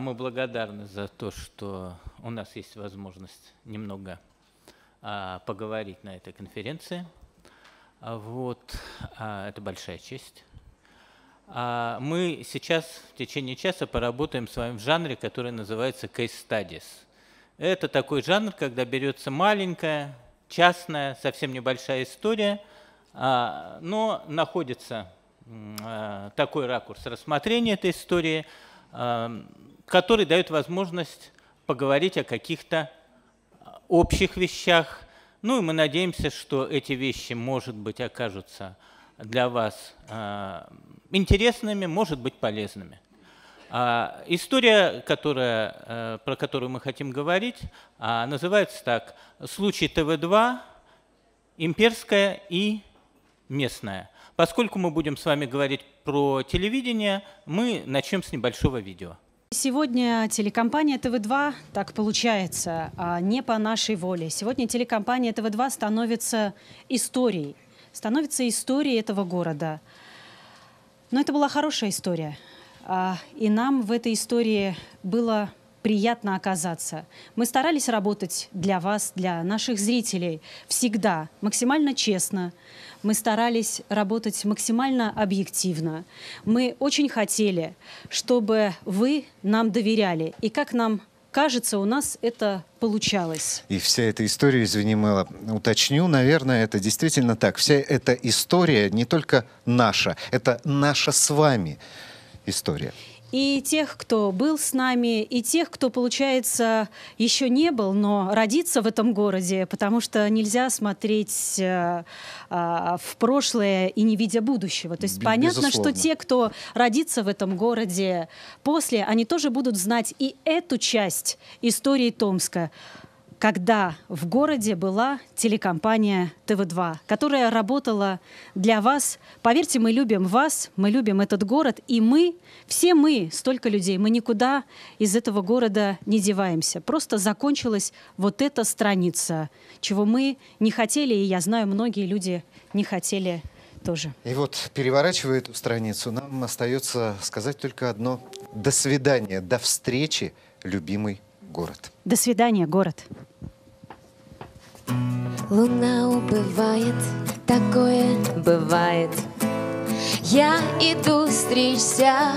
Мы благодарны за то, что у нас есть возможность немного поговорить на этой конференции. Это большая честь. Мы сейчас в течение часа поработаем с вами в жанре, который называется case studies. Это такой жанр, когда берется маленькая, частная, совсем небольшая история, но находится такой ракурс рассмотрения этой истории, который дает возможность поговорить о каких-то общих вещах. Ну и мы надеемся, что эти вещи, может быть, окажутся для вас интересными, может быть, полезными. История, про которую мы хотим говорить, называется так: «Случай ТВ-2. Имперская и местная». Поскольку мы будем с вами говорить про телевидение, мы начнем с небольшого видео. Сегодня телекомпания ТВ-2, так получается, не по нашей воле. Сегодня телекомпания ТВ-2 становится историей. Становится историей этого города. Но это была хорошая история. И нам в этой истории было приятно оказаться. Мы старались работать для вас, для наших зрителей, всегда, максимально честно. Мы старались работать максимально объективно. Мы очень хотели, чтобы вы нам доверяли. И как нам кажется, у нас это получалось. И вся эта история, извини, Мэла, уточню, наверное, это действительно так. Вся эта история не только наша, это наша с вами история. И тех, кто был с нами, и тех, кто, получается, еще не был, но родится в этом городе, потому что нельзя смотреть в прошлое и не видя будущего. То есть понятно, безусловно, что те, кто родится в этом городе после, они тоже будут знать и эту часть истории Томска, когда в городе была телекомпания ТВ-2, которая работала для вас. Поверьте, мы любим вас, мы любим этот город, и мы, все мы, столько людей, мы никуда из этого города не деваемся. Просто закончилась вот эта страница, чего мы не хотели, и я знаю, многие люди не хотели тоже. И вот, переворачивая эту страницу, нам остается сказать только одно: до свидания, до встречи, любимый город. До свидания, город. Луна убывает, такое бывает. Я иду стричься,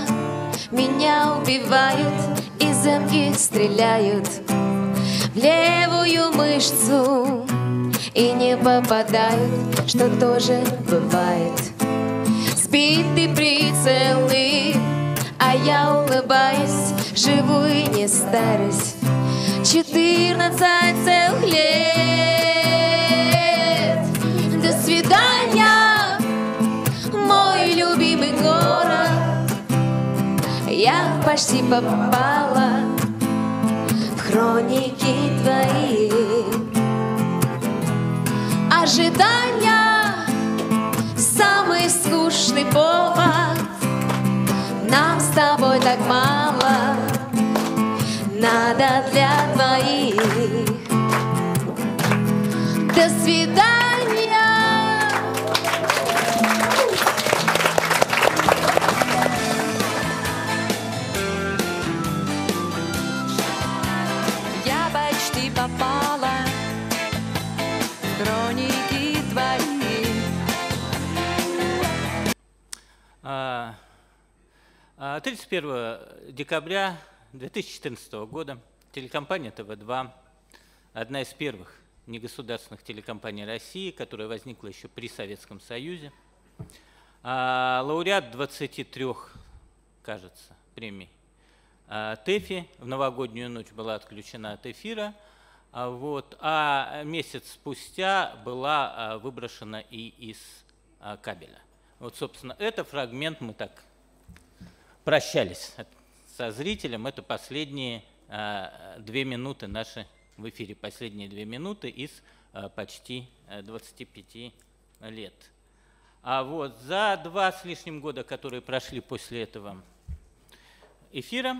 меня убивают, и замки стреляют в левую мышцу и не попадают, что тоже бывает. Сбитый прицелы, а я улыбаюсь, живу и не старюсь. 14 целых лет. До свидания, мой любимый город. Я почти попала в хроники твои. Ожидания — самый скучный повод. Нам с тобой так мало надо для твоих. До свидания. Я почти попала в хроники твои. 31 декабря 2014 года телекомпания ТВ-2, одна из первых негосударственных телекомпаний России, которая возникла еще при Советском Союзе, лауреат 23, кажется, премий ТЭФИ, в новогоднюю ночь была отключена от эфира, а месяц спустя была выброшена и из кабеля. Вот, собственно, это фрагмент, мы так прощались со зрителем. Это последние 2 минуты наши в эфире, последние 2 минуты из почти 25 лет. За 2 с лишним года, которые прошли после этого эфира,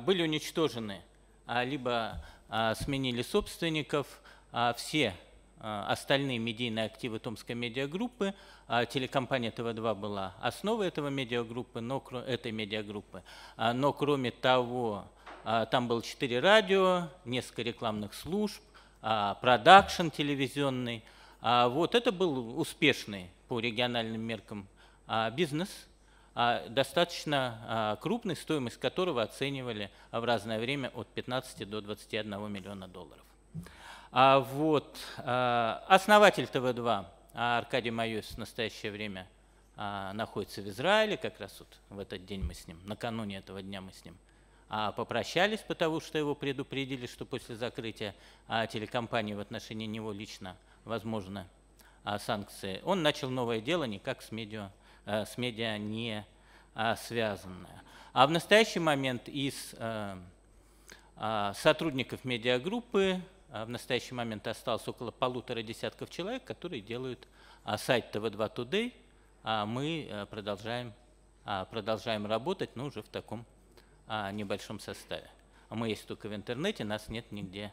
были уничтожены, либо сменили собственников все остальные медийные активы Томской медиагруппы. Телекомпания ТВ-2 была основой этого медиагруппы, но кроме того, там было 4 радио, несколько рекламных служб, продакшн телевизионный. Вот это был успешный по региональным меркам бизнес, достаточно крупный, стоимость которого оценивали в разное время от 15 до 21 миллиона долларов. Вот. Основатель ТВ-2 Аркадий Майос в настоящее время находится в Израиле, как раз вот в этот день мы с ним, накануне этого дня мы с ним попрощались, потому что его предупредили, что после закрытия телекомпании в отношении него лично возможны санкции. Он начал новое дело, никак с медиа не связанное. А в настоящий момент из сотрудников медиагруппы в настоящий момент осталось около 1,5 десятка человек, которые делают сайт TV2.today. Мы продолжаем работать, но уже в таком небольшом составе. Мы есть только в интернете, нас нет нигде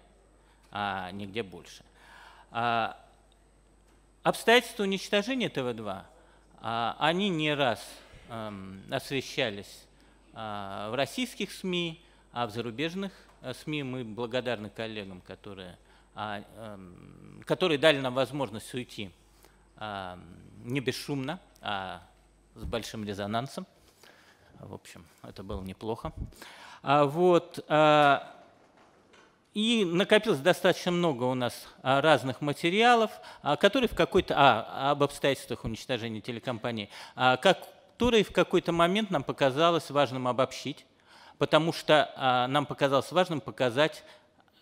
больше. Обстоятельства уничтожения ТВ-2, они не раз освещались в российских СМИ, а в зарубежных СМИ. Мы благодарны коллегам, которые дали нам возможность уйти не бесшумно, а с большим резонансом. В общем, это было неплохо. Вот. И накопилось достаточно много у нас разных материалов, которые в какой-то об обстоятельствах уничтожения телекомпании, которые в какой-то момент нам показалось важным обобщить, потому что нам показалось важным показать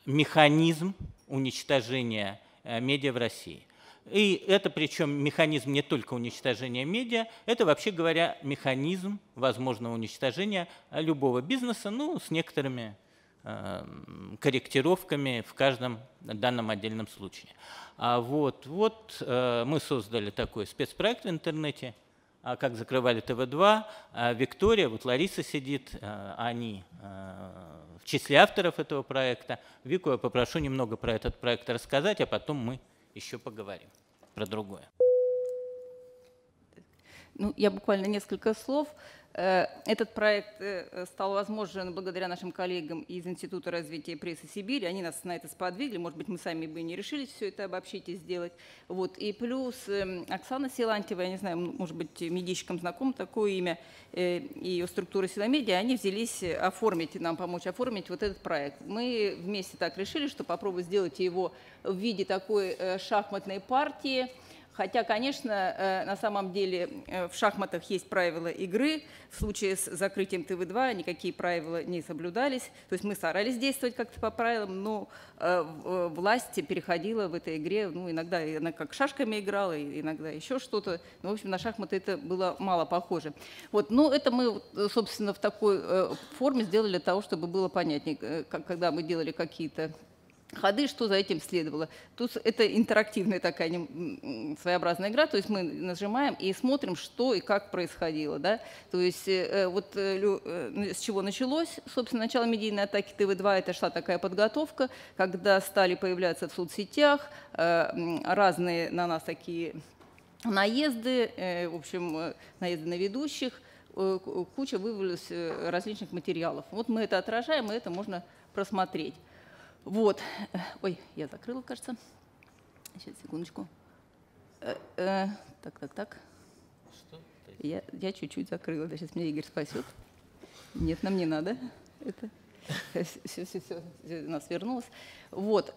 механизм уничтожения медиа в России. И это причем механизм не только уничтожения медиа, это, вообще говоря, механизм возможного уничтожения любого бизнеса, ну, с некоторыми корректировками в каждом данном отдельном случае. Вот мы создали такой спецпроект в интернете, как закрывали ТВ-2. Виктория, вот Лариса сидит, они в числе авторов этого проекта. Вику я попрошу немного про этот проект рассказать, а потом мы еще поговорим про другое. Ну, я буквально несколько слов. Этот проект стал возможен благодаря нашим коллегам из Института развития прессы Сибири. Они нас на это сподвигли. Может быть, мы сами бы и не решились все это обобщить и сделать. Вот. И плюс Оксана Силантьева, я не знаю, может быть, медийщикам знакомо такое имя, ее структура силомедия, они взялись оформить, нам помочь оформить вот этот проект. Мы вместе так решили, что попробовать сделать его в виде такой шахматной партии. Хотя, конечно, на самом деле в шахматах есть правила игры. В случае с закрытием ТВ-2 никакие правила не соблюдались. То есть мы старались действовать как-то по правилам, но власть переходила в этой игре. Ну, иногда она как шашками играла, иногда еще что-то. Но, в общем, на шахматы это было мало похоже. Вот. Но это мы, собственно, в такой форме сделали для того, чтобы было понятнее, когда мы делали какие-то ходы, что за этим следовало. Тут это интерактивная такая своеобразная игра, то есть мы нажимаем и смотрим, что и как происходило. Да? То есть вот с чего началось, собственно, начало медийной атаки ТВ-2, это шла такая подготовка, когда стали появляться в соцсетях разные на нас такие наезды, в общем, наезды на ведущих, куча вывалилась различных материалов. Вот мы это отражаем, и это можно просмотреть. Вот, ой, я закрыла, кажется. Сейчас, секундочку. Так. Что? Я чуть-чуть закрыла, да, сейчас меня Игорь спасет. Нет, нам не надо. Это все, у нас вернулось. Вот,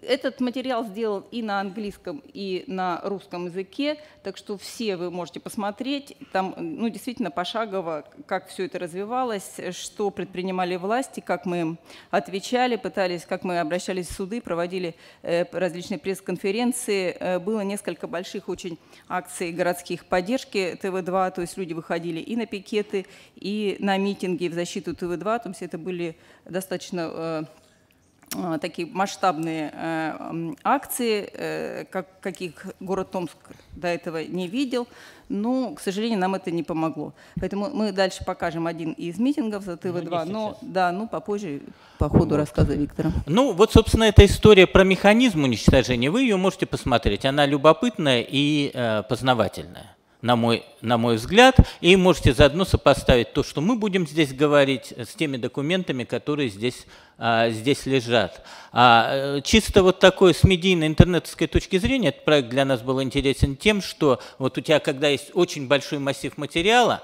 этот материал сделан и на английском, и на русском языке, так что все вы можете посмотреть. Там, ну, действительно, пошагово, как все это развивалось, что предпринимали власти, как мы им отвечали, пытались, как мы обращались в суды, проводили различные пресс-конференции. Было несколько больших очень акций городских поддержки ТВ-2, то есть люди выходили и на пикеты, и на митинги в защиту ТВ-2, то есть это были достаточно такие масштабные акции, каких город Томск до этого не видел, но, к сожалению, нам это не помогло. Поэтому мы дальше покажем один из митингов за ТВ-2, но да, ну, попозже по ходу рассказа Виктора. Ну, вот, собственно, эта история про механизм уничтожения, вы ее можете посмотреть, она любопытная и познавательная. На мой взгляд, и можете заодно сопоставить то, что мы будем здесь говорить, с теми документами, которые здесь лежат. Чисто вот такой с медийно-интернетовской точки зрения этот проект для нас был интересен тем, что вот у тебя, когда есть очень большой массив материала,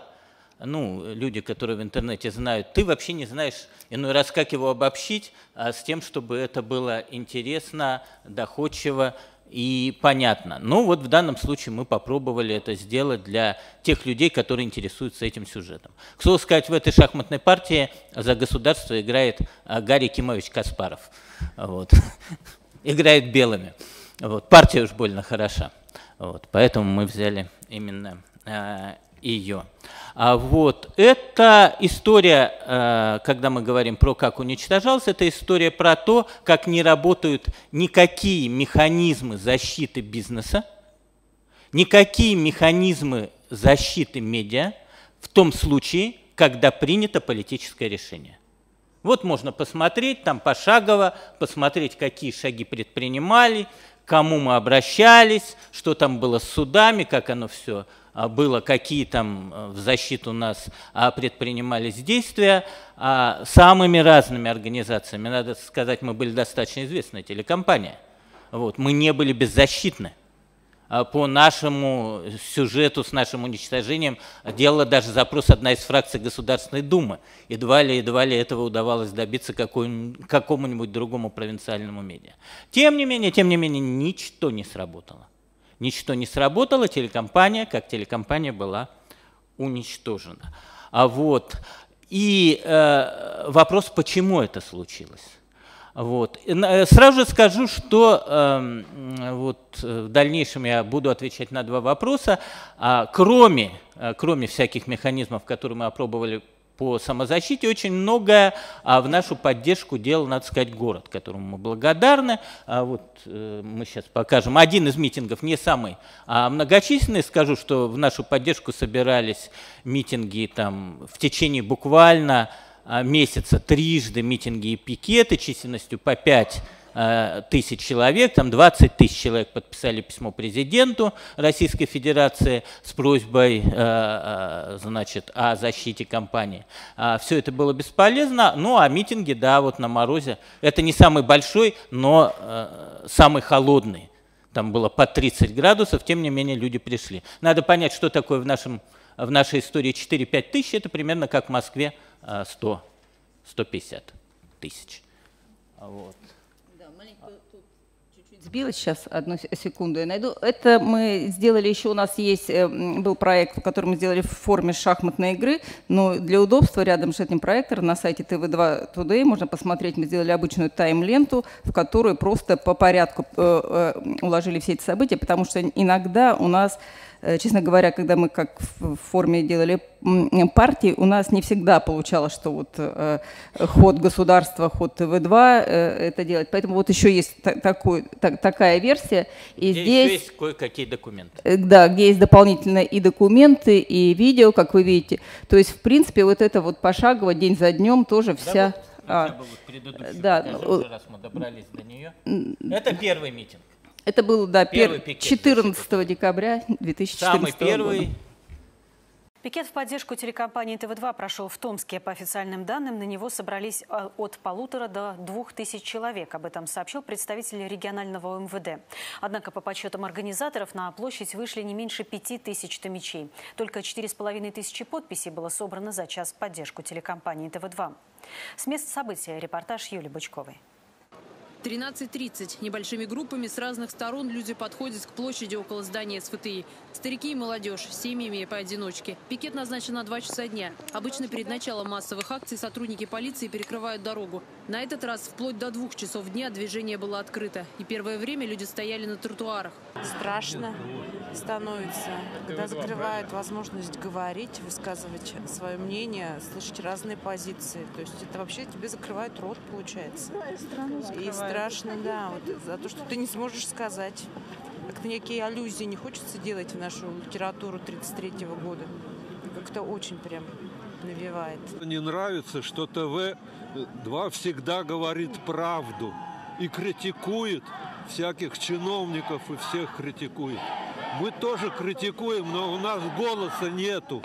ну, люди, которые в интернете знают, ты вообще не знаешь иной раз, как его обобщить, с тем, чтобы это было интересно, доходчиво и понятно. Но вот в данном случае мы попробовали это сделать для тех людей, которые интересуются этим сюжетом. К слову сказать, в этой шахматной партии за государство играет Гарри Кимович Каспаров. Вот. Играет белыми. Вот. Партия уж больно хороша. Вот. Поэтому мы взяли именно ее. Вот. Это история, когда мы говорим про как уничтожался, это история про то, как не работают никакие механизмы защиты бизнеса, никакие механизмы защиты медиа в том случае, когда принято политическое решение. Вот можно посмотреть, там пошагово, посмотреть, какие шаги предпринимали, к кому мы обращались, что там было с судами, как оно все было, какие там в защиту нас предпринимались действия самыми разными организациями. Надо сказать, мы были достаточно известная телекомпания. Вот. Мы не были беззащитны. По нашему сюжету с нашим уничтожением делала даже запрос одна из фракций Государственной Думы. Едва ли этого удавалось добиться какому-нибудь другому провинциальному медиа. Тем не менее, ничто не сработало. Ничто не сработало, телекомпания, как телекомпания, была уничтожена. Вот. И вопрос, почему это случилось. Вот. Сразу же скажу, что вот в дальнейшем я буду отвечать на два вопроса. Кроме всяких механизмов, которые мы опробовали по самозащите, очень многое в нашу поддержку делал, надо сказать, город, которому мы благодарны. Вот мы сейчас покажем один из митингов, не самый многочисленный. Скажу, что в нашу поддержку собирались митинги там, в течение буквально месяца трижды, митинги и пикеты численностью по 5 тысяч человек, там 20 тысяч человек подписали письмо президенту Российской Федерации с просьбой, значит, о защите компании. Все это было бесполезно, ну а митинги, да, вот на морозе, это не самый большой, но самый холодный, там было по 30 градусов, тем не менее люди пришли. Надо понять, что такое в нашей истории 4-5 тысяч, это примерно как в Москве 100-150 тысяч. Вот. Сбилась сейчас, одну секунду я найду. Это мы сделали еще, у нас есть, был проект, который мы сделали в форме шахматной игры, но для удобства рядом с этим проектом на сайте TV2.today можно посмотреть, мы сделали обычную тайм-ленту, в которую просто по порядку уложили все эти события, потому что иногда у нас, честно говоря, когда мы как в форме делали партии, у нас не всегда получалось, что вот ход государства, ход ТВ-2 это делать. Поэтому вот еще есть такая версия. И здесь есть кое-какие документы. Да, где есть дополнительно и документы, и видео, как вы видите. То есть, в принципе, вот это вот пошагово, день за днем тоже вся... Да, вот, предыдущий раз мы добрались до нее. Это первый митинг. Это было, да, 14 декабря 2014 года. Самый первый. Пикет в поддержку телекомпании ТВ-2 прошел в Томске. По официальным данным, на него собрались от 1,5 до 2 тысяч человек. Об этом сообщил представитель регионального МВД. Однако, по подсчетам организаторов, на площадь вышли не меньше 5 тысяч томичей. Только 4,5 тысячи подписей было собрано за час в поддержку телекомпании ТВ-2. С места события репортаж Юлии Бычковой. 13:30. Небольшими группами с разных сторон люди подходят к площади около здания СФТИ. Старики и молодежь, семьями и поодиночке. Пикет назначен на 2 часа дня. Обычно перед началом массовых акций сотрудники полиции перекрывают дорогу. На этот раз вплоть до 2 часов дня движение было открыто. И первое время люди стояли на тротуарах. Страшно становится, когда закрывают возможность говорить, высказывать свое мнение, слышать разные позиции. То есть это вообще тебе закрывают рот, получается. И страшно, да, вот, за то, что ты не сможешь сказать. Как-то некие аллюзии не хочется делать в нашу литературу 1933 года. Как-то очень прям навевает. Мне нравится, что ТВ-2 всегда говорит правду и критикует всяких чиновников, и всех критикует. Мы тоже критикуем, но у нас голоса нету.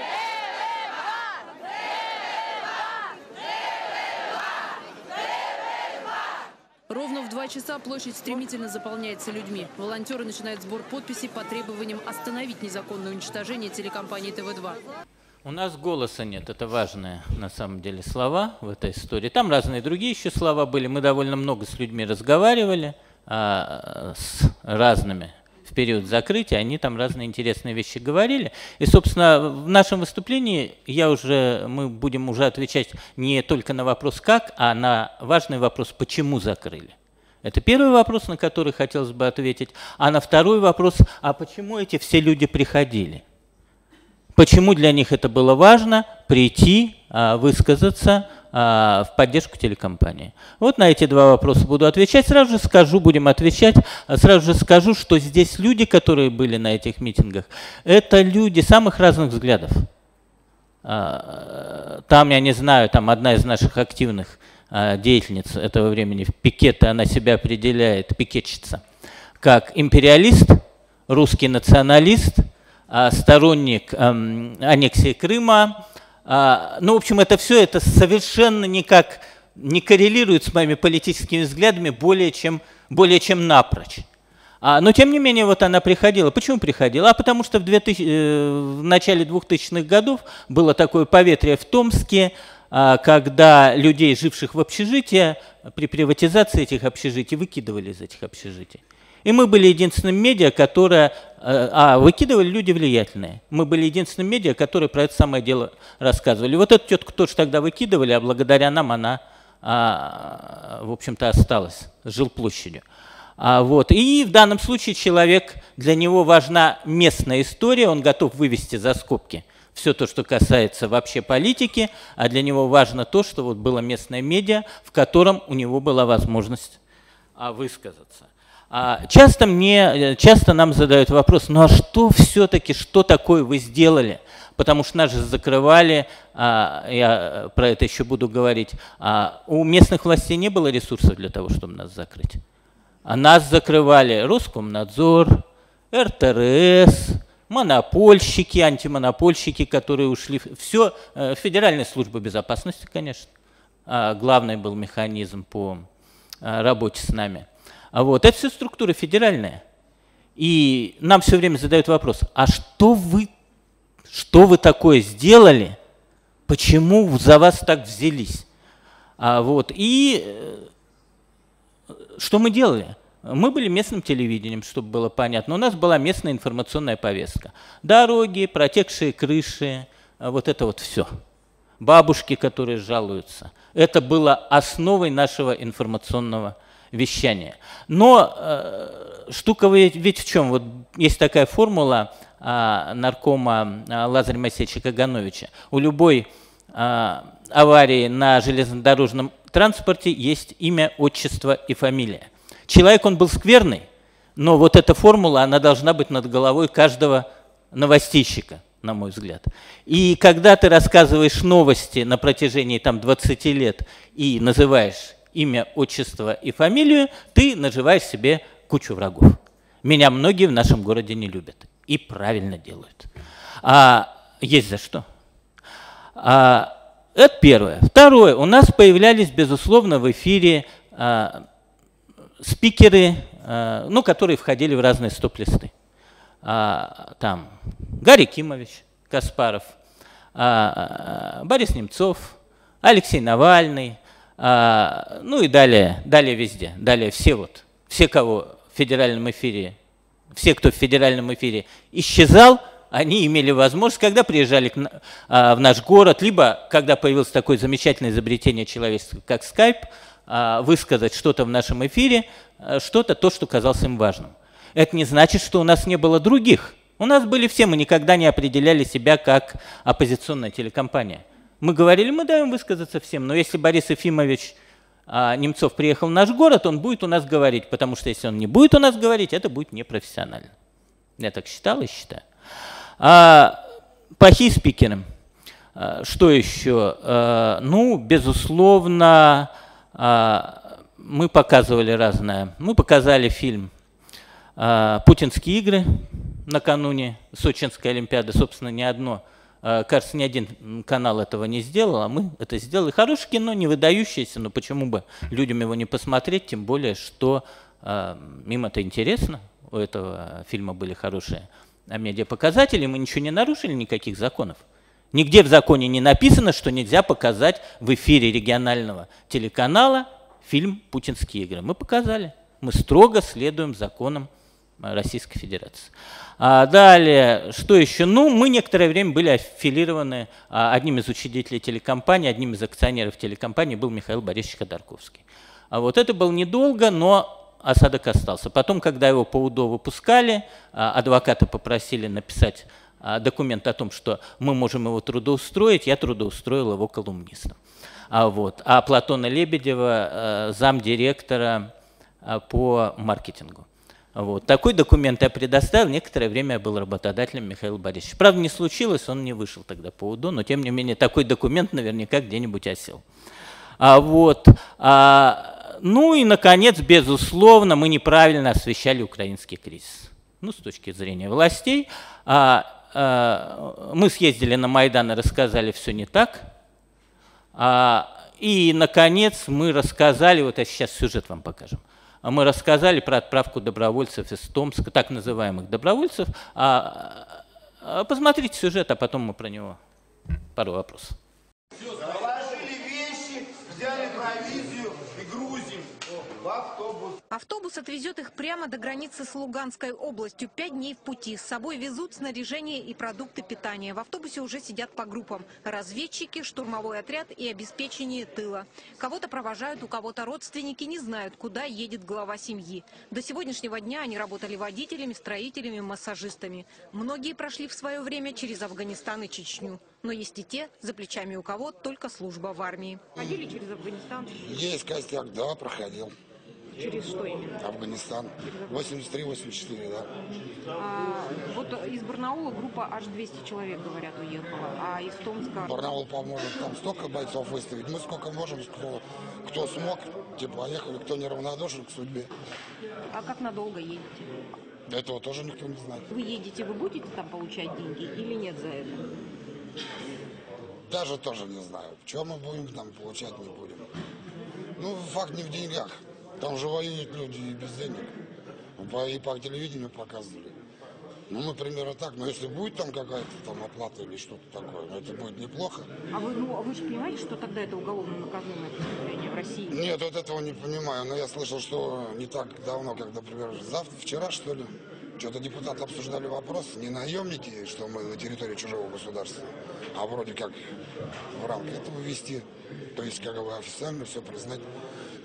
Ровно в 2 часа площадь стремительно заполняется людьми. Волонтеры начинают сбор подписей по требованиям остановить незаконное уничтожение телекомпании ТВ-2. У нас голоса нет. Это важные, на самом деле, слова в этой истории. Там разные другие еще слова были. Мы довольно много с людьми разговаривали, с разными. В период закрытия они там разные интересные вещи говорили. И, собственно, в нашем выступлении мы будем уже отвечать не только на вопрос «как», а на важный вопрос «почему закрыли?». Это первый вопрос, на который хотелось бы ответить. А на второй вопрос «а почему эти все люди приходили?». Почему для них это было важно прийти, высказаться в поддержку телекомпании. Вот на эти 2 вопроса буду отвечать. Сразу же скажу, что здесь люди, которые были на этих митингах, это люди самых разных взглядов. Там, я не знаю, там одна из наших активных деятельниц этого времени, пикета, она себя определяет, пикетчица, как империалист, русский националист, сторонник аннексии Крыма. Ну, в общем, это все это совершенно никак не коррелирует с моими политическими взглядами более чем напрочь. Но, тем не менее, вот она приходила. Почему приходила? А потому что в начале 2000-х годов было такое поветрие в Томске, когда людей, живших в общежитии, при приватизации этих общежитий выкидывали из этих общежитий. И мы были единственным медиа, которое… выкидывали люди влиятельные. Мы были единственным медиа, которые про это самое дело рассказывали. Вот эту тетку тоже тогда выкидывали, а благодаря нам она, в общем-то, осталась с жилплощадью. Вот. И в данном случае человек, для него важна местная история, он готов вывести за скобки все то, что касается вообще политики, а для него важно то, что вот было местное медиа, в котором у него была возможность высказаться. Часто нам задают вопрос, ну а что все-таки, что такое вы сделали? Потому что нас же закрывали, я про это еще буду говорить, у местных властей не было ресурсов для того, чтобы нас закрыть. Нас закрывали Роскомнадзор, РТРС, монопольщики, антимонопольщики, которые ушли. Все, Федеральная служба безопасности, конечно, главный был механизм по работе с нами. Вот. Это все структура федеральная. И нам все время задают вопрос, а что вы такое сделали, почему за вас так взялись? Вот. И что мы делали? Мы были местным телевидением, чтобы было понятно. У нас была местная информационная повестка. Дороги, протекшие крыши, вот это вот все. Бабушки, которые жалуются. Это было основой нашего информационного вещание. Но штука ведь в чем? Вот есть такая формула наркома Лазаря Моисеевича Кагановича. У любой аварии на железнодорожном транспорте есть имя, отчество и фамилия. Человек, он был скверный, но вот эта формула, она должна быть над головой каждого новостейщика, на мой взгляд. И когда ты рассказываешь новости на протяжении там, 20 лет и называешь имя, отчество и фамилию, ты наживаешь себе кучу врагов. Меня многие в нашем городе не любят. И правильно делают. Есть за что. Это первое. Второе. У нас появлялись, безусловно, в эфире спикеры, которые входили в разные стоп-листы. Там Гарри Кимович Каспаров, Борис Немцов, Алексей Навальный, Ну и далее везде, все кого в федеральном эфире, все, кто в федеральном эфире исчезал, они имели возможность, когда приезжали в наш город, либо когда появилось такое замечательное изобретение человечества, как скайп, высказать что-то в нашем эфире, что-то, то, что казалось им важным. Это не значит, что у нас не было других. У нас были все, мы никогда не определяли себя как оппозиционная телекомпания. Мы говорили, мы даем высказаться всем, но если Борис Ефимович Немцов приехал в наш город, он будет у нас говорить, потому что если он не будет у нас говорить, это будет непрофессионально. Я так считал и считаю. По хи-спикерам, что еще? Ну, безусловно, мы показывали разное. Мы показали фильм «Путинские игры» накануне Сочинской Олимпиады. Собственно, кажется, ни один канал этого не сделал, а мы это сделали. Хорошее кино, не выдающееся, но почему бы людям его не посмотреть, тем более, что им это интересно. У этого фильма были хорошие медиапоказатели, мы ничего не нарушили, никаких законов. Нигде в законе не написано, что нельзя показать в эфире регионального телеканала фильм «Путинские игры». Мы показали. Мы строго следуем законам Российской Федерации. Далее, что еще? Ну, мы некоторое время были аффилированы, одним из учредителей телекомпании, одним из акционеров телекомпании был Михаил Борисович Ходорковский. Вот это было недолго, но осадок остался. Потом, когда его по УДО выпускали, адвоката попросили написать документ о том, что мы можем его трудоустроить, я трудоустроил его колумнистом. А Платона Лебедева, замдиректора по маркетингу. Такой документ я предоставил, некоторое время я был работодателем Михаила Борисовича. Правда, не случилось, он не вышел тогда по УДО, но тем не менее такой документ наверняка где-нибудь осел. Ну и, наконец, безусловно, мы неправильно освещали украинский кризис. Ну, с точки зрения властей. Мы съездили на Майдан и рассказали все не так. И, наконец, мы рассказали, вот я сейчас сюжет вам покажем, мы рассказали про отправку добровольцев из Томска, так называемых добровольцев. Посмотрите сюжет, а потом мы про него пару вопросов. Автобус отвезет их прямо до границы с Луганской областью. 5 дней в пути. С собой везут снаряжение и продукты питания. В автобусе уже сидят по группам. Разведчики, штурмовой отряд и обеспечение тыла. Кого-то провожают, у кого-то родственники, не знают, куда едет глава семьи. До сегодняшнего дня они работали водителями, строителями, массажистами. Многие прошли в свое время через Афганистан и Чечню. Но есть и те, за плечами у кого только служба в армии. Ходили через Афганистан? Есть костяк, да, проходил. Через что именно? Афганистан. 83-84, да. Вот из Барнаула группа аж 200 человек, говорят, уехала, а из Томска... Барнаул поможет, там столько бойцов выставить, мы сколько можем, кто смог, типа, поехали, кто неравнодушен к судьбе. А как надолго едете? Этого тоже никто не знает. Вы едете, вы будете там получать деньги или нет за это? Даже тоже не знаю, чего мы будем там получать, не будем. Ну, факт не в деньгах. Там же воюют люди и без денег. И по телевидению показывали. Ну, например, так. Но если будет там какая-то там оплата или что-то такое, это будет неплохо. А вы же понимаете, что тогда это уголовно наказуемое преступление в России? Нет, вот этого не понимаю. Но я слышал, что не так давно, как, например, вчера, что ли, что-то депутаты обсуждали вопрос, не наемники, что мы на территории чужого государства, а вроде как в рамках этого вести. То есть, как бы официально все признать.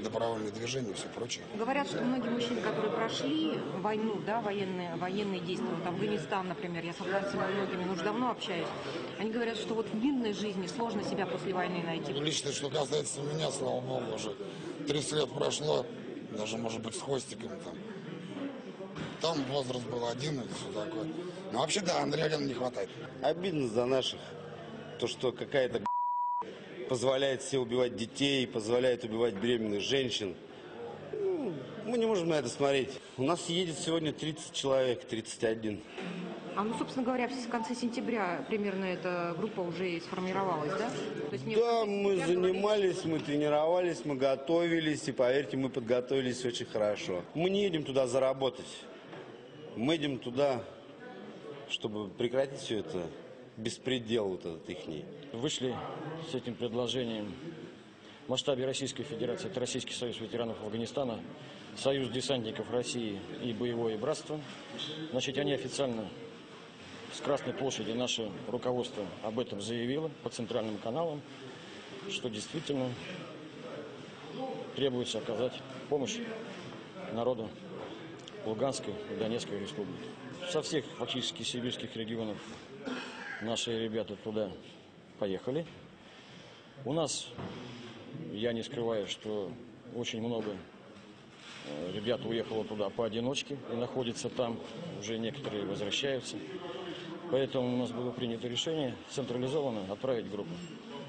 Добровольное движение и все прочее. Говорят, что многие мужчины, которые прошли войну, да, военные действия, вот Афганистан, например, я с афганцами многими уже давно общаюсь, они говорят, что вот в мирной жизни сложно себя после войны найти. Лично, что касается меня, слава богу, уже 30 лет прошло, даже, может быть, с хвостиком там. Там возраст был один и все такое. Но вообще, да, адреналина не хватает. Обидно за наших, то, что какая-то... позволяет все убивать детей, позволяет убивать беременных женщин. Ну, мы не можем на это смотреть. У нас едет сегодня 30 человек, 31. Ну, собственно говоря, в конце сентября примерно эта группа уже и сформировалась, да? То есть, да, мы занимались, мы тренировались, мы готовились, и, поверьте, мы подготовились очень хорошо. Мы не едем туда заработать. Мы едем туда, чтобы прекратить все это. Беспредел вот этот ихний. Вышли с этим предложением в масштабе Российской Федерации, это Российский союз ветеранов Афганистана, Союз десантников России и Боевое братство. Значит, они официально с Красной площади, наше руководство об этом заявило по центральным каналам, что действительно требуется оказать помощь народу Луганской и Донецкой республики. Со всех фактически сибирских регионов наши ребята туда поехали. У нас, я не скрываю, что очень много ребят уехало туда поодиночке и находятся там, уже некоторые возвращаются. Поэтому у нас было принято решение централизованно отправить группу.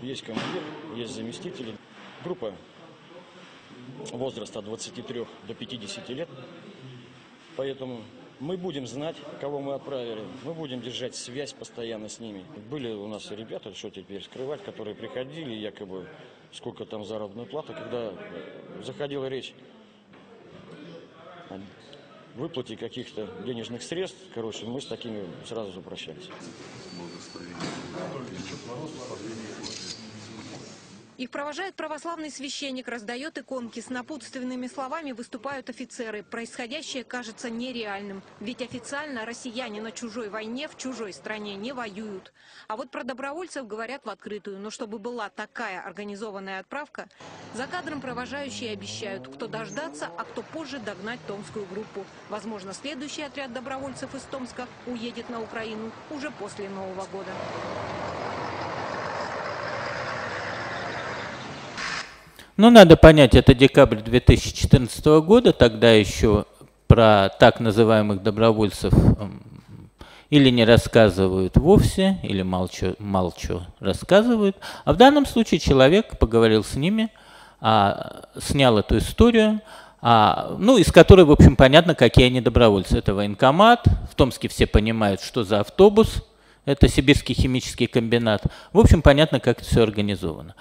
Есть командир, есть заместители. Группа возраста от 23 до 50 лет. Поэтому мы будем знать, кого мы отправили. Мы будем держать связь постоянно с ними. Были у нас ребята, что теперь скрывать, которые приходили, якобы, сколько там заработная плата. Когда заходила речь о выплате каких-то денежных средств, короче, мы с такими сразу запрощались. Их провожает православный священник, раздает иконки. С напутственными словами выступают офицеры. Происходящее кажется нереальным. Ведь официально россияне на чужой войне в чужой стране не воюют. А вот про добровольцев говорят в открытую. Но чтобы была такая организованная отправка, за кадром провожающие обещают, кто дождаться, а кто позже догнать томскую группу. Возможно, следующий отряд добровольцев из Томска уедет на Украину уже после Нового года. Ну, надо понять, это декабрь 2014 года, тогда еще про так называемых добровольцев или не рассказывают вовсе, или молчу рассказывают. А в данном случае человек поговорил с ними, снял эту историю, ну, из которой, в общем, понятно, какие они добровольцы. Это военкомат, в Томске все понимают, что за автобус. Это сибирский химический комбинат. В общем, понятно, как это все организовано.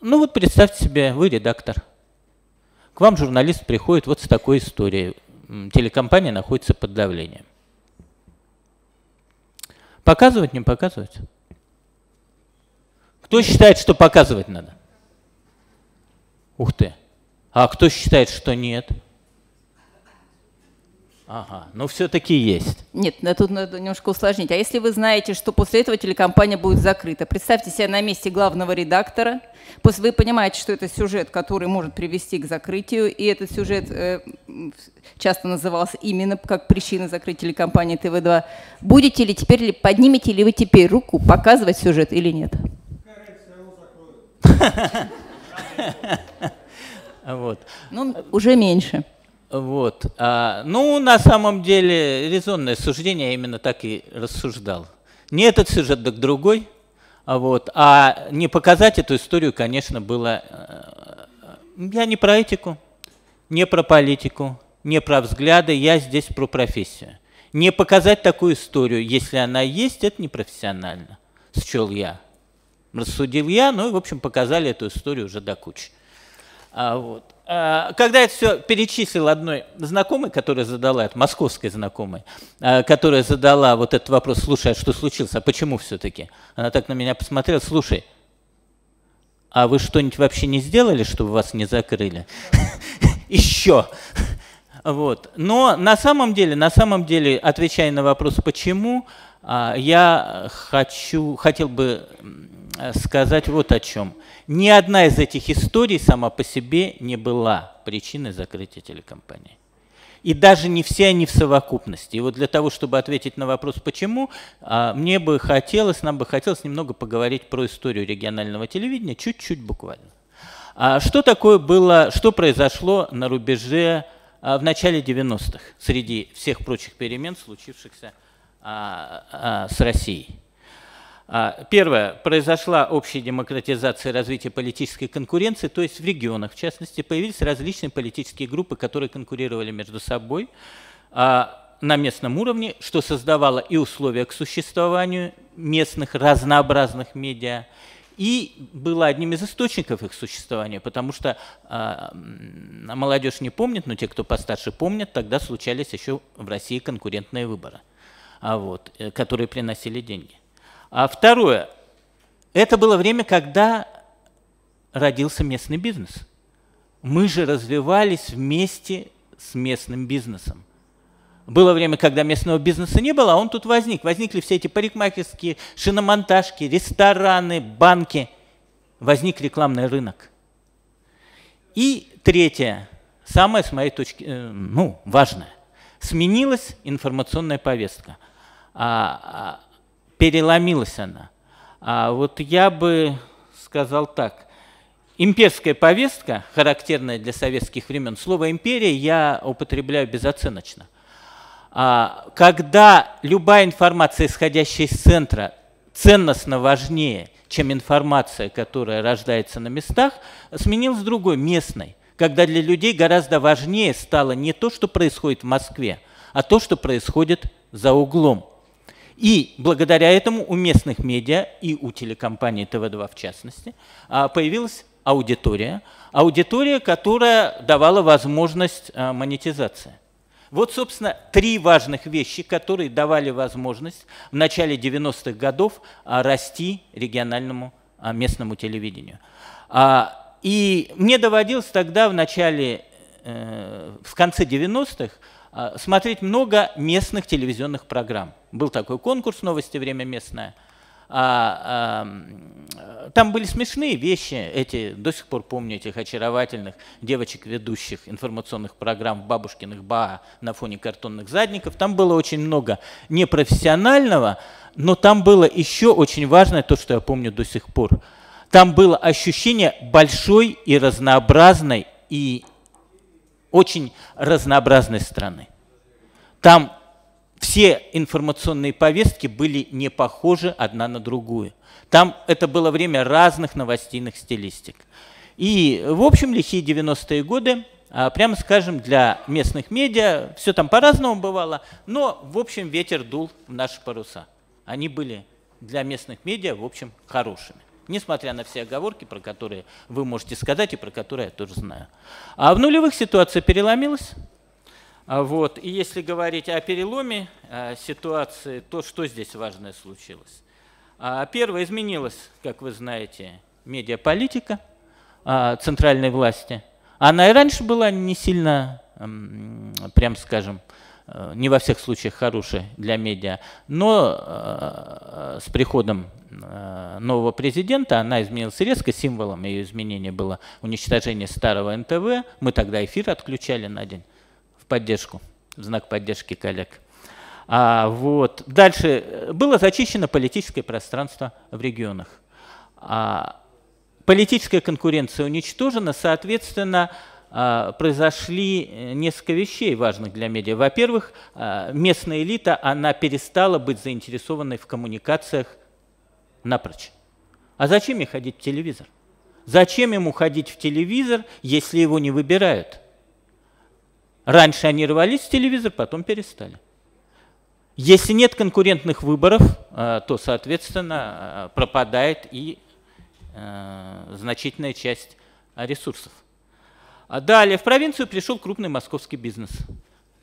Ну вот представьте себе, вы редактор, к вам журналист приходит вот с такой историей, телекомпания находится под давлением. Показывать, не показывать? Кто считает, что показывать надо? Ух ты! А кто считает, что нет? Ага, но все-таки есть. Нет, тут надо немножко усложнить. А если вы знаете, что после этого телекомпания будет закрыта? Представьте себя на месте главного редактора. После вы понимаете, что это сюжет, который может привести к закрытию. И этот сюжет часто назывался именно как причина закрытия телекомпании ТВ-2. Будете ли теперь, поднимете ли вы теперь руку, показывать сюжет или нет? Ну, уже меньше. Вот. Ну, на самом деле, резонное суждение, я именно так и рассуждал. Не этот сюжет, так другой. Вот. А не показать эту историю, конечно, было... Я не про этику, не про политику, не про взгляды, я здесь про профессию. Не показать такую историю, если она есть, это непрофессионально, счел я. Рассудил я, ну и, в общем, показали эту историю уже до кучи. Вот. Когда это все перечислил одной знакомой, которая задала, от московской знакомой, которая задала вот этот вопрос, слушай, а что случилось, а почему все-таки? Она так на меня посмотрела, слушай, а вы что-нибудь вообще не сделали, чтобы вас не закрыли? Еще. Вот. Но на самом деле, отвечая на вопрос, почему, я хотел бы сказать вот о чем. Ни одна из этих историй сама по себе не была причиной закрытия телекомпании. И даже не все они в совокупности. И вот для того, чтобы ответить на вопрос «почему», нам бы хотелось немного поговорить про историю регионального телевидения, чуть-чуть буквально. Что такое было, что произошло на рубеже в начале 90-х, среди всех прочих перемен, случившихся с Россией? Первое. Произошла общая демократизация развития политической конкуренции, то есть в регионах, в частности, появились различные политические группы, которые конкурировали между собой на местном уровне, что создавало и условия к существованию местных разнообразных медиа, и было одним из источников их существования, потому что молодежь не помнит, но те, кто постарше, помнят, тогда случались еще в России конкурентные выборы, которые приносили деньги. А второе, это было время, когда родился местный бизнес. Мы же развивались вместе с местным бизнесом. Было время, когда местного бизнеса не было, а он тут возник. Возникли все эти парикмахерские, шиномонтажки, рестораны, банки. Возник рекламный рынок. И третье, самое, с моей точки, ну, важное. Сменилась информационная повестка. Переломилась она. Вот я бы сказал так. Имперская повестка, характерная для советских времен, слово «империя» я употребляю безоценочно. Когда любая информация, исходящая из центра, ценностно важнее, чем информация, которая рождается на местах, сменилась другой, местной. Когда для людей гораздо важнее стало не то, что происходит в Москве, а то, что происходит за углом. И благодаря этому у местных медиа и у телекомпании ТВ-2 в частности появилась аудитория, которая давала возможность монетизации. Вот, собственно, три важных вещи, которые давали возможность в начале 90-х годов расти региональному местному телевидению. И мне доводилось тогда в конце 90-х смотреть много местных телевизионных программ. Был такой конкурс «Новости. Время местное». Там были смешные вещи, до сих пор помню этих очаровательных девочек-ведущих информационных программ в бабушкиных БАА на фоне картонных задников. Там было очень много непрофессионального, но там было еще очень важное, то, что я помню до сих пор. Там было ощущение большой и разнообразной, и очень разнообразной страны. Там все информационные повестки были не похожи одна на другую. Там это было время разных новостейных стилистик. И, в общем, лихие 90-е годы, прямо скажем, для местных медиа, все там по-разному бывало, но, в общем, ветер дул в наши паруса. Они были для местных медиа, в общем, хорошими. Несмотря на все оговорки, про которые вы можете сказать и про которые я тоже знаю. А в нулевых ситуация переломилась. Вот. И если говорить о переломе ситуации, то что здесь важное случилось? Первое, изменилось, как вы знаете, медиаполитика центральной власти. Она и раньше была не сильно, прям скажем, не во всех случаях хорошая для медиа, но с приходом нового президента она изменилась резко. Символом ее изменения было уничтожение старого НТВ. Мы тогда эфир отключали на день. Поддержку, в знак поддержки коллег. Вот. Дальше было зачищено политическое пространство в регионах. Политическая конкуренция уничтожена, соответственно, произошли несколько вещей важных для медиа. Во-первых, местная элита, она перестала быть заинтересованной в коммуникациях напрочь. А зачем ей ходить в телевизор? Зачем ему ходить в телевизор, если его не выбирают? Раньше они рвались в телевизор, потом перестали. Если нет конкурентных выборов, то, соответственно, пропадает и значительная часть ресурсов. Далее в провинцию пришел крупный московский бизнес.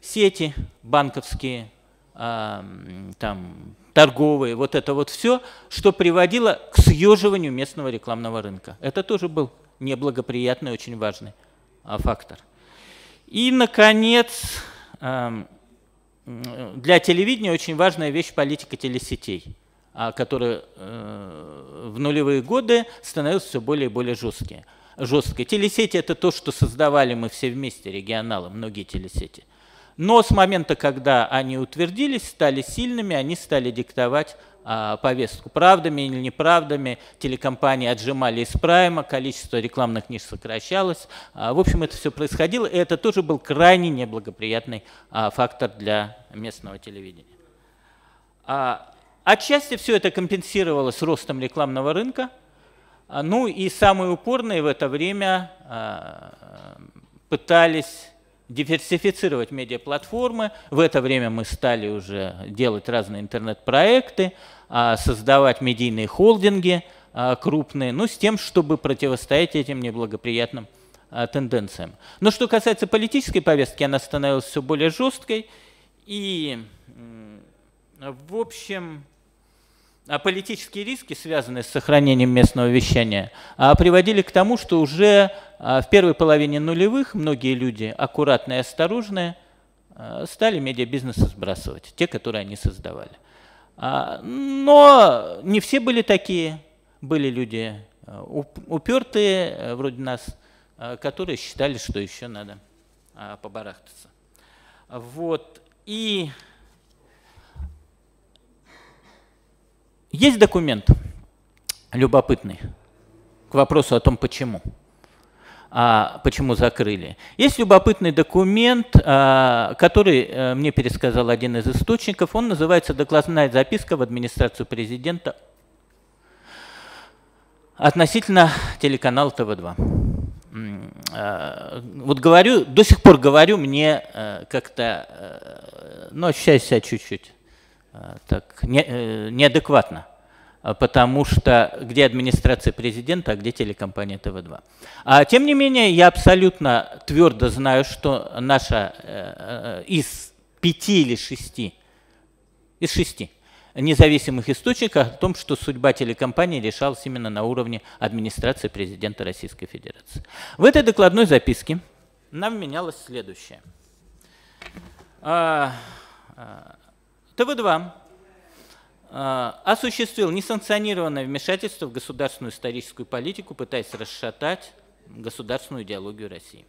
Сети банковские, там, торговые, вот это вот все, что приводило к съеживанию местного рекламного рынка. Это тоже был неблагоприятный, очень важный фактор. И, наконец, для телевидения очень важная вещь – политика телесетей, которая в нулевые годы становилась все более и более жесткой. Телесети – это то, что создавали мы все вместе, регионалы, многие телесети. Но с момента, когда они утвердились, стали сильными, они стали диктовать повестку. Правдами или неправдами телекомпании отжимали из прайма, количество рекламных ниш сокращалось. В общем, это все происходило, и это тоже был крайне неблагоприятный фактор для местного телевидения. Отчасти все это компенсировалось ростом рекламного рынка. Ну и самые упорные в это время пытались диверсифицировать медиаплатформы. В это время мы стали уже делать разные интернет-проекты, создавать медийные холдинги крупные, ну, с тем, чтобы противостоять этим неблагоприятным тенденциям. Но что касается политической повестки, она становилась все более жесткой. И, в общем, политические риски, связанные с сохранением местного вещания, приводили к тому, что уже в первой половине нулевых многие люди, аккуратные и осторожные, стали медиабизнесы сбрасывать, те, которые они создавали. Но не все были такие, были люди упертые, вроде нас, которые считали, что еще надо побарахтаться. Вот. И есть документ любопытный к вопросу о том, почему. Почему закрыли. Есть любопытный документ, который мне пересказал один из источников. Он называется «Докладная записка в администрацию президента относительно телеканала ТВ-2». Вот говорю, до сих пор говорю, мне как-то, ну, ощущаю себя чуть-чуть так неадекватно. Потому что где администрация президента, а где телекомпания ТВ-2. Тем не менее, я абсолютно твердо знаю, что наша из 5 или 6 независимых источников о том, что судьба телекомпании решалась именно на уровне администрации президента Российской Федерации. В этой докладной записке нам менялось следующее. ТВ-2 осуществил несанкционированное вмешательство в государственную историческую политику, пытаясь расшатать государственную идеологию России.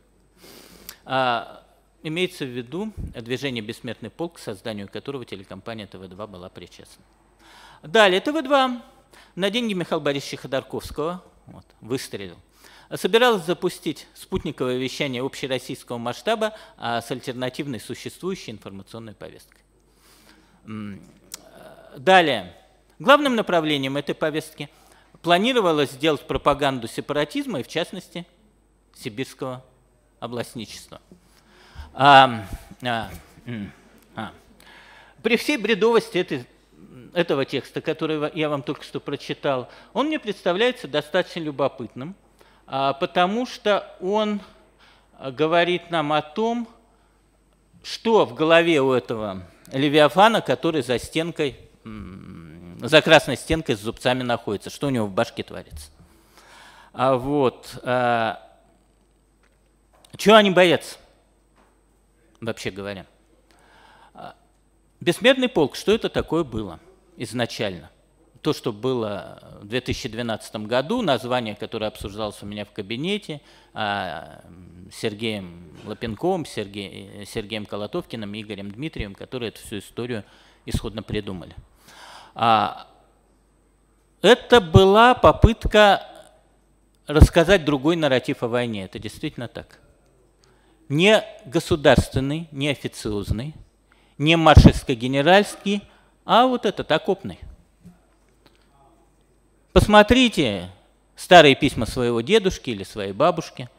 Имеется в виду движение «Бессмертный полк», к созданию которого телекомпания ТВ-2 была причастна. Далее, ТВ-2 на деньги Михаила Борисовича Ходорковского, вот, выстрелил, собиралась запустить спутниковое вещание общероссийского масштаба с альтернативной существующей информационной повесткой. Далее. Главным направлением этой повестки планировалось сделать пропаганду сепаратизма и, в частности, сибирского областничества. При всей бредовости этого текста, который я вам только что прочитал, он мне представляется достаточно любопытным, потому что он говорит нам о том, что в голове у этого Левиафана, который за стенкой, за красной стенкой с зубцами находится, что у него в башке творится. Вот. Чего они боятся, вообще говоря? Бессмертный полк, что это такое было изначально? То, что было в 2012 году, название, которое обсуждалось у меня в кабинете Сергеем Лапенковым, Сергеем Колотовкиным и Игорем Дмитриевым, которые эту всю историю исходно придумали. Это была попытка рассказать другой нарратив о войне. Это действительно так. Не государственный, не официозный, не маршальско-генеральский, а вот этот окопный. Посмотрите старые письма своего дедушки или своей бабушки,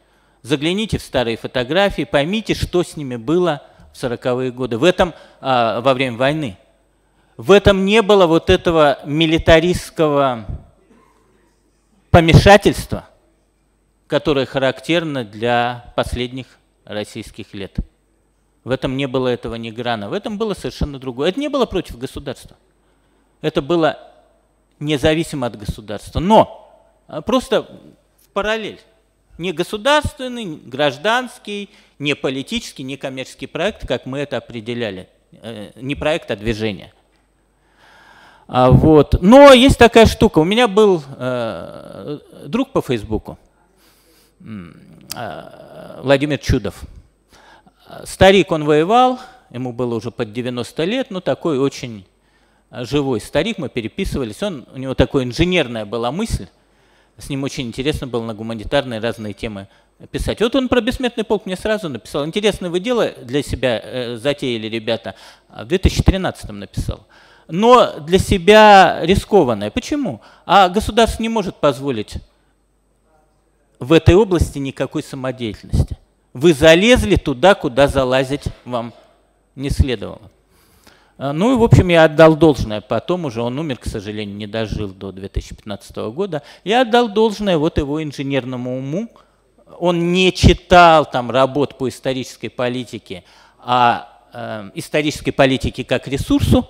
загляните в старые фотографии, поймите, что с ними было в 40-е годы, в этом, во время войны. В этом не было вот этого милитаристского помешательства, которое характерно для последних российских лет. В этом не было этого ни грана, в этом было совершенно другое. Это не было против государства, это было независимо от государства, но просто в параллель. Не государственный, гражданский, не политический, не коммерческий проект, как мы это определяли. Не проект, а движение. Вот. Но есть такая штука. У меня был друг по Фейсбуку, Владимир Чудов. Старик, он воевал, ему было уже под 90 лет, но такой очень живой старик, мы переписывались. У него такая инженерная была мысль, с ним очень интересно было на гуманитарные разные темы писать. Вот он про Бессмертный полк мне сразу написал. Интересное вы дело для себя затеяли, ребята, в 2013-м написал. Но для себя рискованное. Почему? А государство не может позволить в этой области никакой самодеятельности. Вы залезли туда, куда залазить вам не следовало. Ну и, в общем, я отдал должное. Потом уже он умер, к сожалению, не дожил до 2015 года. Я отдал должное вот его инженерному уму. Он не читал там работ по исторической политике, а исторической политике как ресурсу,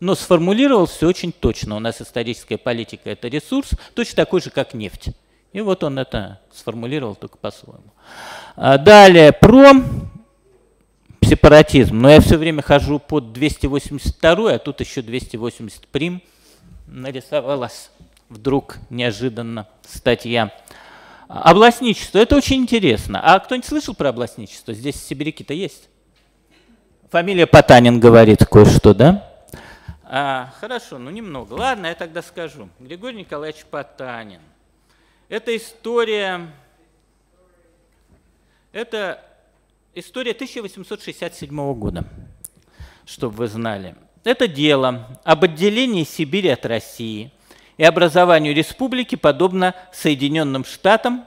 но сформулировал все очень точно. У нас историческая политика – это ресурс, точно такой же, как нефть. И вот он это сформулировал только по-своему. Далее, про сепаратизм. Но я все время хожу под 282, а тут еще 280 прим. Нарисовалась вдруг неожиданно статья. Областничество. Это очень интересно. А кто-нибудь слышал про областничество? Здесь сибиряки-то есть. Фамилия Потанин говорит кое-что, да? Хорошо, ну немного. Ладно, я тогда скажу. Григорий Николаевич Потанин. Это история 1867 года, чтобы вы знали. Это дело об отделении Сибири от России и образованию республики, подобно Соединенным Штатам,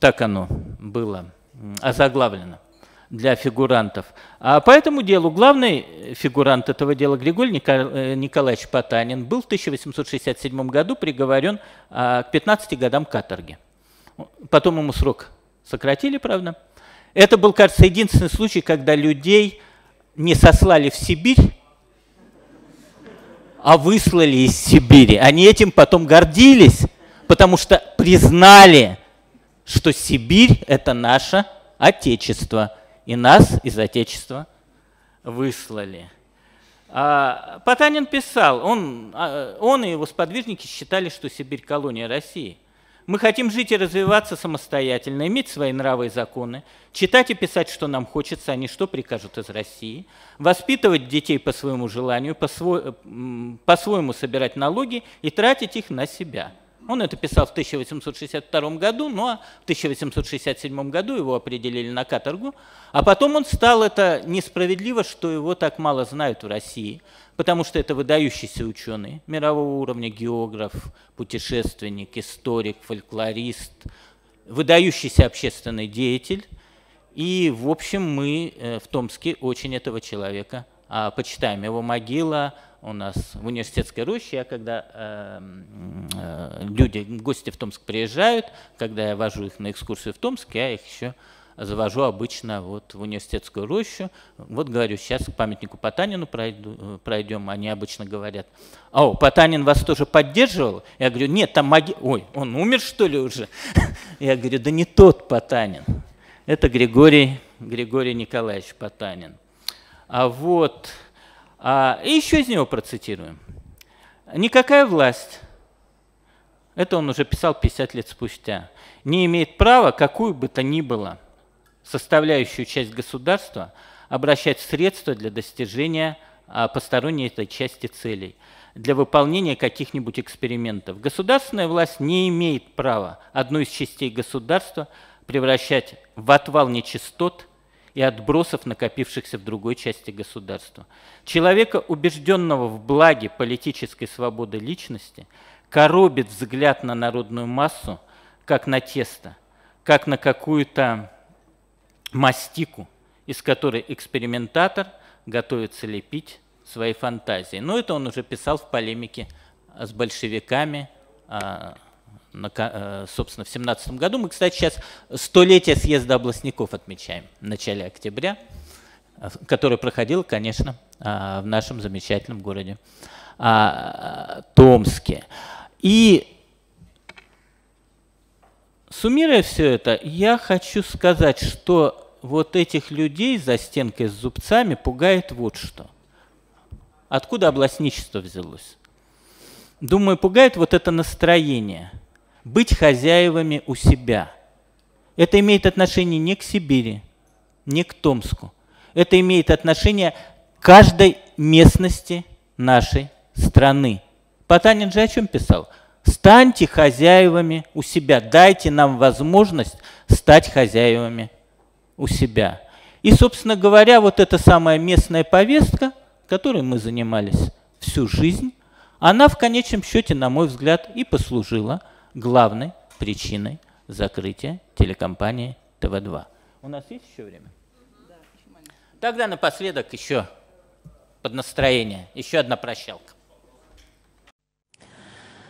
так оно было озаглавлено для фигурантов. А по этому делу главный фигурант этого дела Григорий Николаевич Потанин был в 1867 году приговорен к 15 годам каторги. Потом ему срок сократили, правда. Это был, кажется, единственный случай, когда людей не сослали в Сибирь, а выслали из Сибири. Они этим потом гордились, потому что признали, что Сибирь – это наше отечество. И нас из Отечества выслали. Потанин писал, он и его сподвижники считали, что Сибирь – колония России. Мы хотим жить и развиваться самостоятельно, иметь свои нравы и законы, читать и писать, что нам хочется, а не что прикажут из России, воспитывать детей по своему желанию, по-своему собирать налоги и тратить их на себя. Он это писал в 1862 году, но в 1867 году его определили на каторгу. А потом он стал это несправедливо, что его так мало знают в России, потому что это выдающийся ученый мирового уровня, географ, путешественник, историк, фольклорист, выдающийся общественный деятель. И, в общем, мы в Томске очень этого человека почитаем. Его могила у нас в университетской роще. Я когда гости в Томск приезжают, когда я вожу их на экскурсию в Томск, я их еще завожу обычно вот в университетскую рощу. Вот говорю, сейчас к памятнику Потанину пройдем, они обычно говорят: «О, Потанин вас тоже поддерживал?» Я говорю: «Нет, там могила. Ой, он умер, что ли, уже?» Я говорю: «Да не тот Потанин, это Григорий Николаевич Потанин». И еще из него процитируем. «Никакая власть», это он уже писал 50 лет спустя, «не имеет права какую бы то ни было составляющую часть государства обращать средства для достижения посторонней этой части целей, для выполнения каких-нибудь экспериментов. Государственная власть не имеет права одну из частей государства превращать в отвал нечистот и отбросов, накопившихся в другой части государства. Человека, убежденного в благе политической свободы личности, коробит взгляд на народную массу, как на тесто, как на какую-то мастику, из которой экспериментатор готовится лепить свои фантазии». Но это он уже писал в полемике с большевиками, собственно, в 1917 году. Мы, кстати, сейчас столетие съезда областников отмечаем в начале октября, который проходил, конечно, в нашем замечательном городе Томске. И суммируя все это, я хочу сказать, что вот этих людей за стенкой с зубцами пугает вот что. Откуда областничество взялось? Думаю, пугает вот это настроение быть хозяевами у себя. Это имеет отношение не к Сибири, не к Томску. Это имеет отношение к каждой местности нашей страны. Потанин же о чем писал? Станьте хозяевами у себя, дайте нам возможность стать хозяевами у себя. И, собственно говоря, вот эта самая местная повестка, которой мы занимались всю жизнь, она в конечном счете, на мой взгляд, и послужила главной причиной закрытия телекомпании ТВ-2. У нас есть еще время? Да. Тогда напоследок еще под настроение, еще одна прощалка.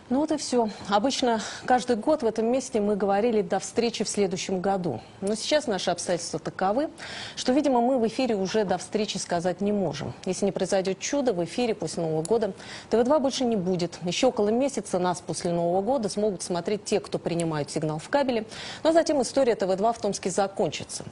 Ну вот и все. Обычно каждый год в этом месте мы говорили «до встречи в следующем году». Но сейчас наши обстоятельства таковы, что, видимо, мы в эфире уже «до встречи» сказать не можем. Если не произойдет чудо, в эфире после Нового года ТВ-2 больше не будет. Еще около месяца нас после Нового года смогут смотреть те, кто принимают сигнал в кабеле. Но затем история ТВ-2 в Томске закончится.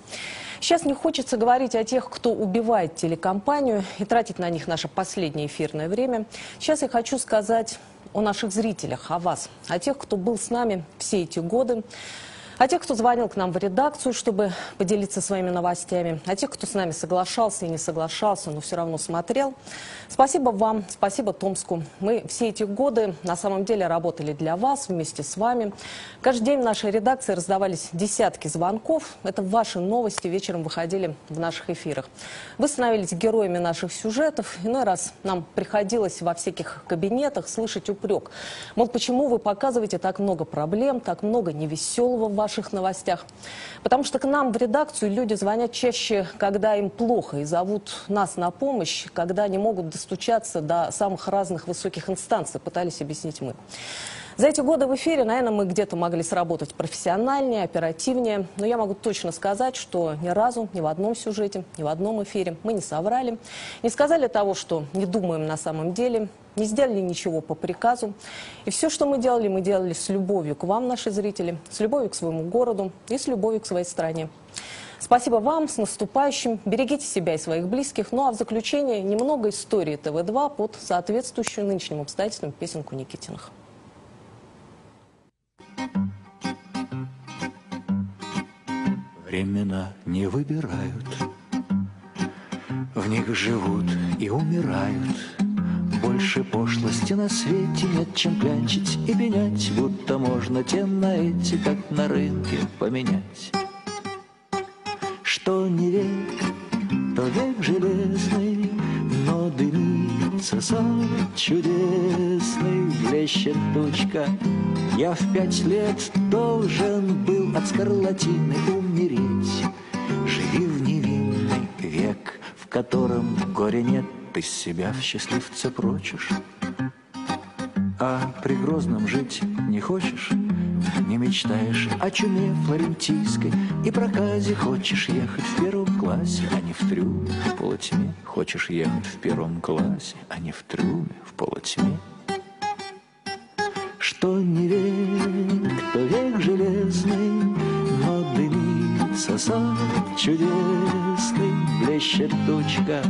Сейчас не хочется говорить о тех, кто убивает телекомпанию и тратит на них наше последнее эфирное время. Сейчас я хочу сказать о наших зрителях, о вас, о тех, кто был с нами все эти годы, о тех, кто звонил к нам в редакцию, чтобы поделиться своими новостями, о тех, кто с нами соглашался и не соглашался, но все равно смотрел. Спасибо вам, спасибо Томску. Мы все эти годы на самом деле работали для вас, вместе с вами. Каждый день в нашей редакции раздавались десятки звонков. Это ваши новости вечером выходили в наших эфирах. Вы становились героями наших сюжетов. Иной раз нам приходилось во всяких кабинетах слышать упрек. Мол, почему вы показываете так много проблем, так много невеселого в ваших новостях? Потому что к нам в редакцию люди звонят чаще, когда им плохо, и зовут нас на помощь, когда не могут достучаться до самых разных высоких инстанций, пытались объяснить мы. За эти годы в эфире, наверное, мы где-то могли сработать профессиональнее, оперативнее, но я могу точно сказать, что ни разу, ни в одном сюжете, ни в одном эфире мы не соврали, не сказали того, что не думаем на самом деле, не сделали ничего по приказу. И все, что мы делали с любовью к вам, наши зрители, с любовью к своему городу и с любовью к своей стране. Спасибо вам, с наступающим. Берегите себя и своих близких. Ну а в заключение немного истории ТВ-2 под соответствующую нынешним обстоятельствам песенку Никитиных. Времена не выбирают, в них живут и умирают. Больше пошлости на свете нет, чем клянчить и пенять, будто можно те на эти, как на рынке, поменять. Что не век, то век железный, но дымится сон чудесный, блещет тучка. Я в 5 лет должен был от скарлатины умереть. Живи в невинный век, в котором горя нет, ты себя в счастливце прочишь. А при грозном жить не хочешь, не мечтаешь о чуме флорентийской и проказе. Хочешь ехать в первом классе, а не в трюме в полутьме. Хочешь ехать в первом классе, а не в трюме в полутьме. Что не век, то век железный, но дымится сад чудесный, блещет тучка.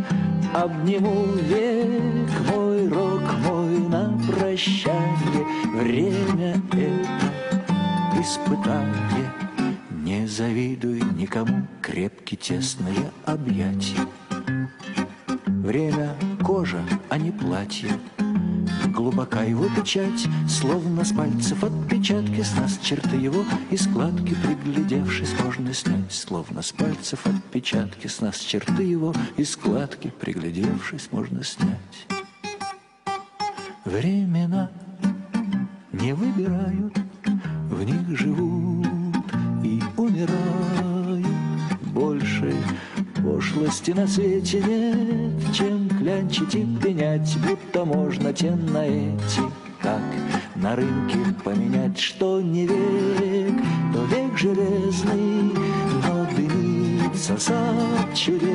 Обниму век мой, рок мой на прощанье. Время это испытание. Не завидуй никому, крепкие тесные объятия. Время кожа, а не платье. Глубока его печать, словно с пальцев отпечатки. С нас черты его и складки, приглядевшись, можно снять. Словно с пальцев отпечатки, с нас черты его и складки, приглядевшись, можно снять. Времена не выбирают, в них живут и умирают. Больше пошлости на свете нет, чем клянчить и пенять, будто можно те на эти, как на рынке поменять. Что не век, то век железный, но дымится сад чудесный,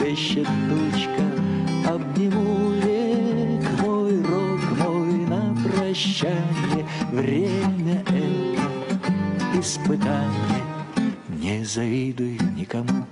блещет тучка. Обниму век мой, рок мой на прощание. Время это испытание. Не завидуй никому,